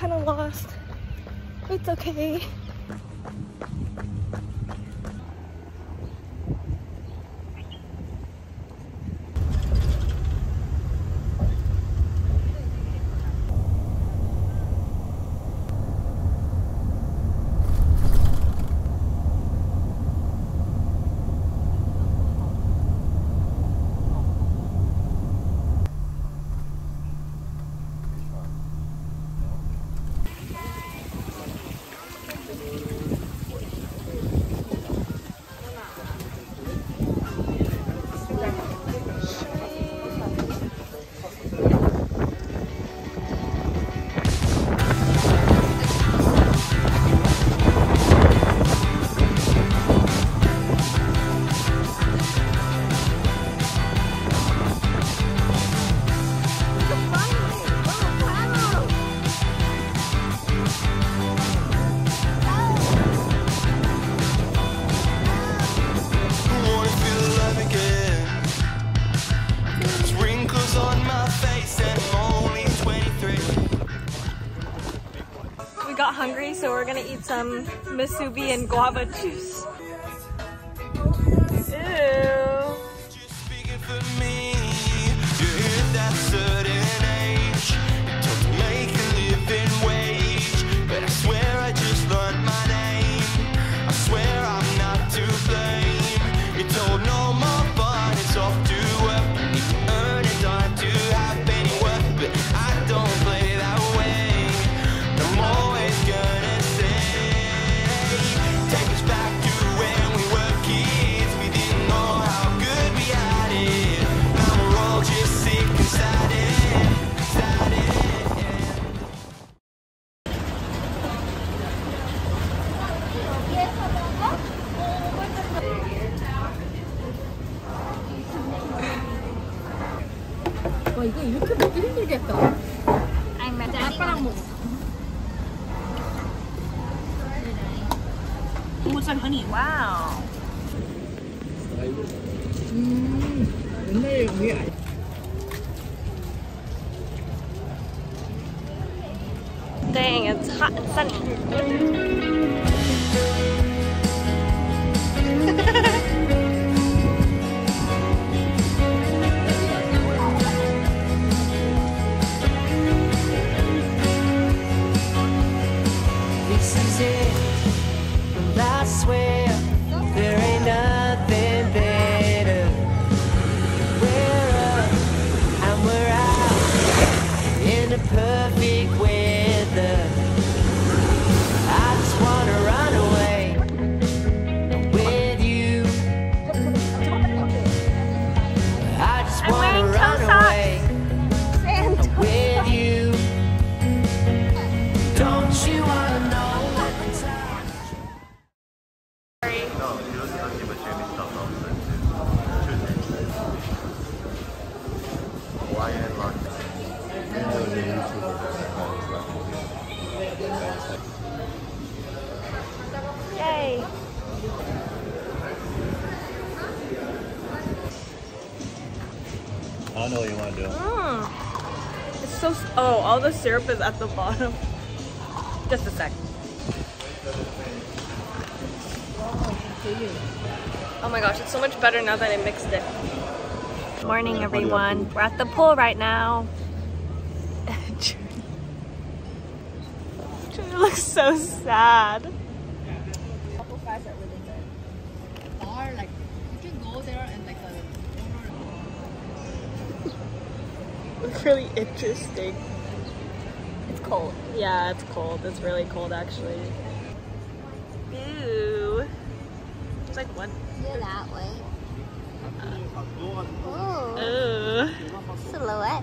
kind of lost. It's okay. Hungry, so we're gonna eat some musubi and guava juice. Honey, wow. Dang, it's hot and sunny. Yay! I know what you want to do. It's so. Oh, all the syrup is at the bottom. Just a sec. Oh my gosh, it's so much better now that I mixed it. Morning, everyone. We're at the pool right now. Julie looks so sad. Apple fries are really good. Or like you can go there and like it's really interesting. It's cold. Yeah, it's cold. It's really cold actually. Ew. It's like one. You're that way. Oh. Silhouette.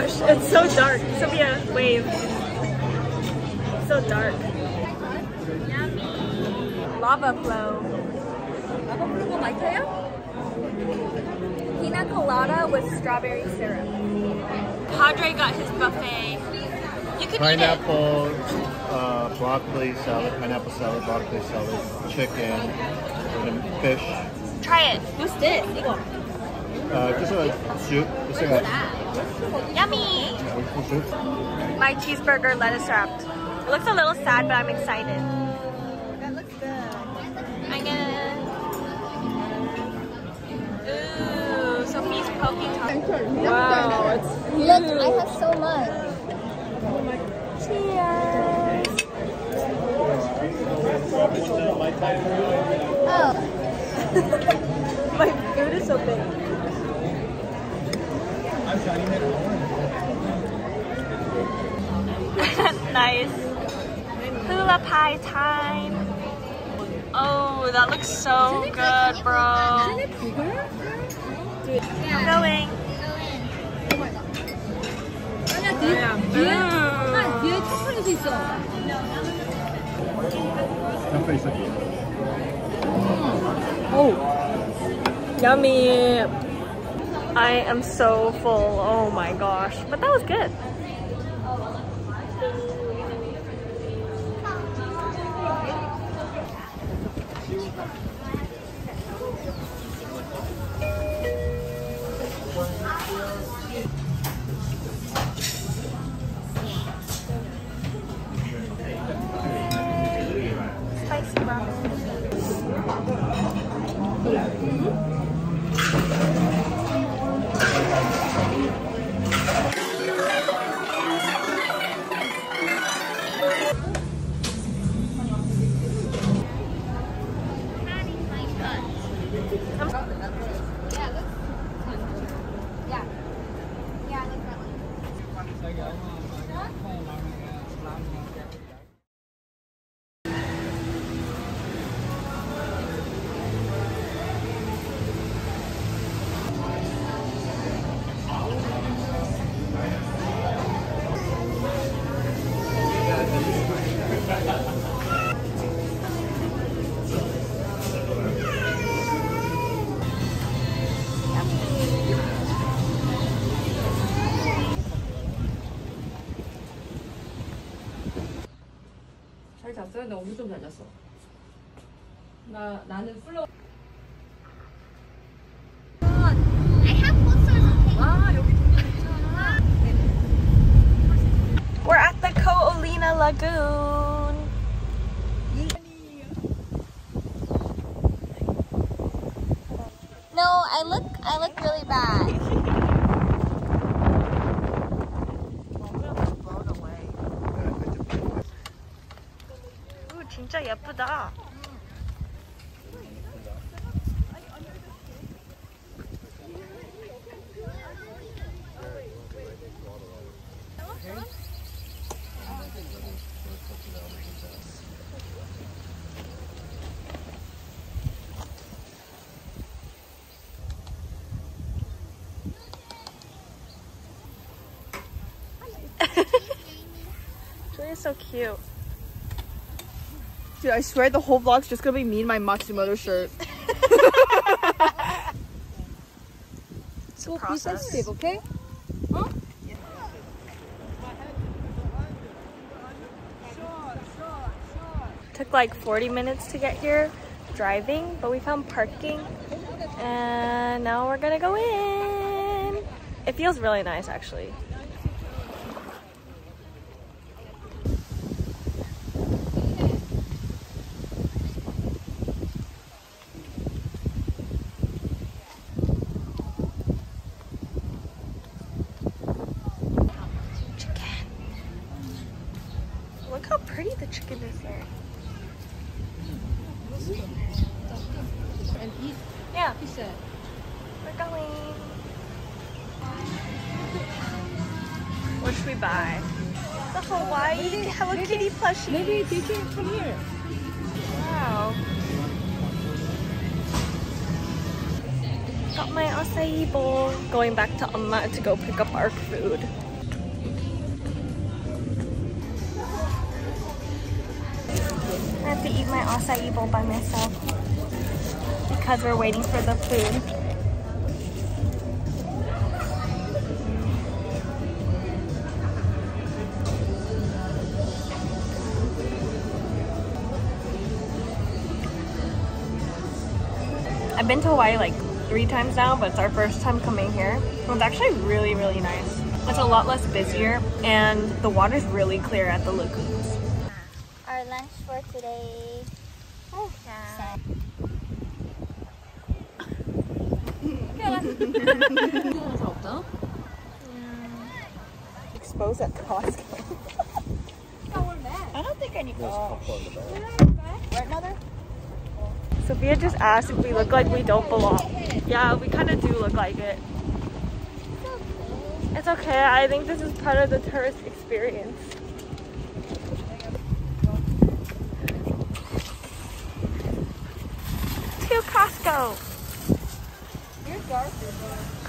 gosh, it's so dark. Sophia, wave. It's so dark. Lava flow. Lava flow will like you? Pina colada with strawberry syrup. Padre got his buffet. You can pineapple, broccoli salad, pineapple salad, broccoli salad, chicken, and fish. Try it. What's this? Just a soup. Just like a... Yummy! My cheeseburger lettuce wrapped. It looks a little sad, but I'm excited. That looks good. I'm gonna... Ooh, Sophie's poke. Wow, it's huge. Look, I have so much. Cheers! Oh. My food is so big. Nice. Hula pie time. Oh, that looks so good, bro. Isn't it bigger? I'm going. Oh, yummy. I am so full, oh my gosh. But that was good. Spicy ramen. 나 오늘 좀 잘 잤어. 나는 플로. We're at the Ko Olina Lagoon. No, I look really bad. 진짜 예쁘다. Julia's so cute. Dude, I swear the whole vlog's just gonna be me in my Matsumoto shirt. It's a process. Be sensitive, okay? Huh? Yeah. Took like 40 minutes to get here driving, but we found parking and now we're gonna go in. It feels really nice actually. Yeah, he said. We're going. What should we buy? The Hawaii Hello Kitty plushie. Maybe they can from here. Wow. pick up my acai bowl. Going back to Amma to go pick up our food. I have to eat my acai bowl by myself because we're waiting for the food. I've been to Hawaii like 3 times now, but it's our first time coming here. It's actually really, really nice. It's a lot less busier, and the water's really clear at the lagoons. Our lunch for today. Oh, yeah. Exposed at Costco. I don't think I need another. Sophia just asked if we look like we don't belong. Yeah, we kind of do look like it. It's okay. I think this is part of the tourist experience. To Costco.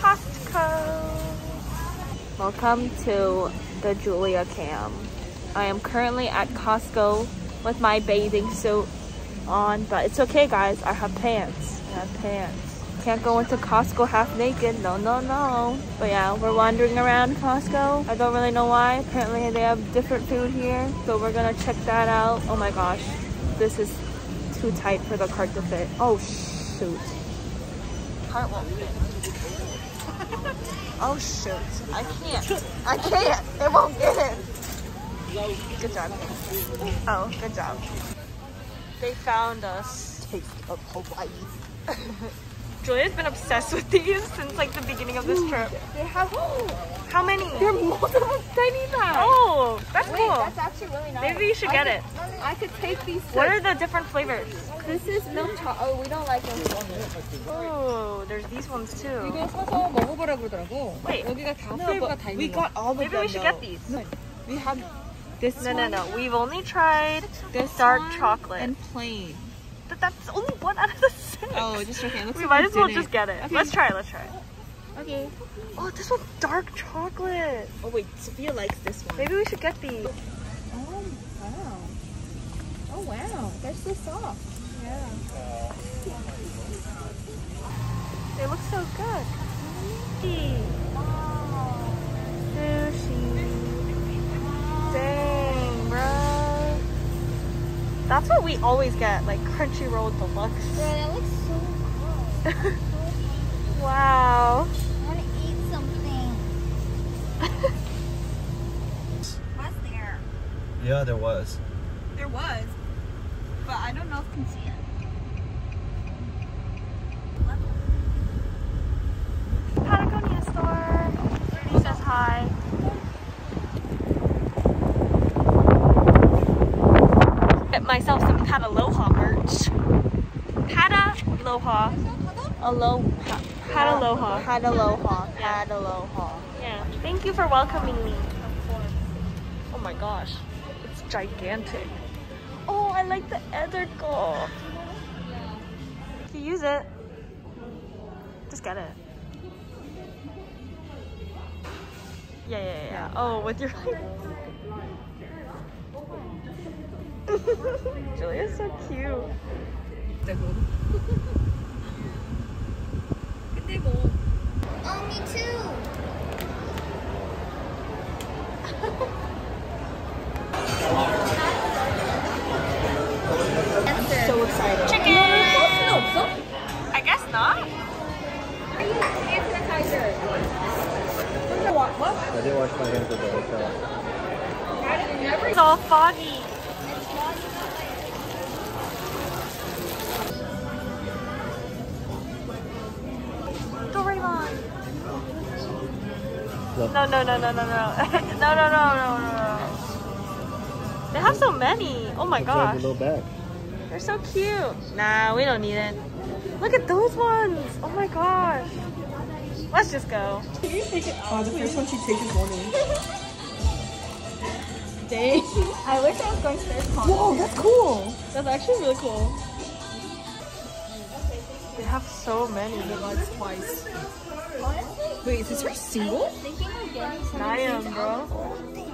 Costco. Welcome to the Julia Cam. I am currently at Costco with my bathing suit on, but it's okay guys, I have pants. Can't go into Costco half naked, no. But yeah, we're wandering around Costco. I don't really know why. Apparently they have different food here, so we're gonna check that out. Oh my gosh, this is too tight for the cart to fit. Oh shoot, cart won't fit. Oh shoot, I can't, it won't get in. Good job. Oh, good job. They found us. Taste of Hawaii. Julia's been obsessed with these since like the beginning of this trip. They have how many? They're multiple tiny bags. Oh, that's cool. That's actually really nice. Maybe you should get it. I could take these. What are the different flavors? This is milk chocolate. Oh, we don't like milk chocolate. Oh, there's these ones too. Wait. No, but we got all the. Maybe we should get these. We have. This no. We've only tried this dark chocolate and plain. But that's only 1 out of 6. Oh, just okay. We might as well just get it. Okay. Let's try it. Okay. Oh, this one's dark chocolate. Oh wait, Sophia likes this one. Maybe we should get these. Oh wow. Oh wow. They're so soft. Yeah. They look so good. Sushi. Wow. Sushi. That's what we always get, like Crunchyroll Deluxe. Yeah, that looks so cool. Wow. I want to eat something. Was there? Yeah, there was. There was? But I don't know if you can see it. Patagonia store. He says hi. Myself some Pataloha merch. Pataloha. Yeah. Thank you for welcoming me. Of course. Oh my gosh, it's gigantic. Oh, I like the ethical. If you use it, just get it. Yeah. Oh, with your. Julia's so cute. Oh, me too. I'm so excited. Chicken! I guess not. Are you sanitizer? What? I didn't wash my hands with the hotel. It's all foggy. No. They have so many. Oh my gosh. They're so cute. Nah, we don't need it. Look at those ones. Oh my gosh. Let's just go. Can you take it out? Oh, the first one she takes is morning. Dang. I wish I was going to their. Whoa, that's cool. That's actually really cool. They have so many. Twice. Wait, is this her single? I am, bro.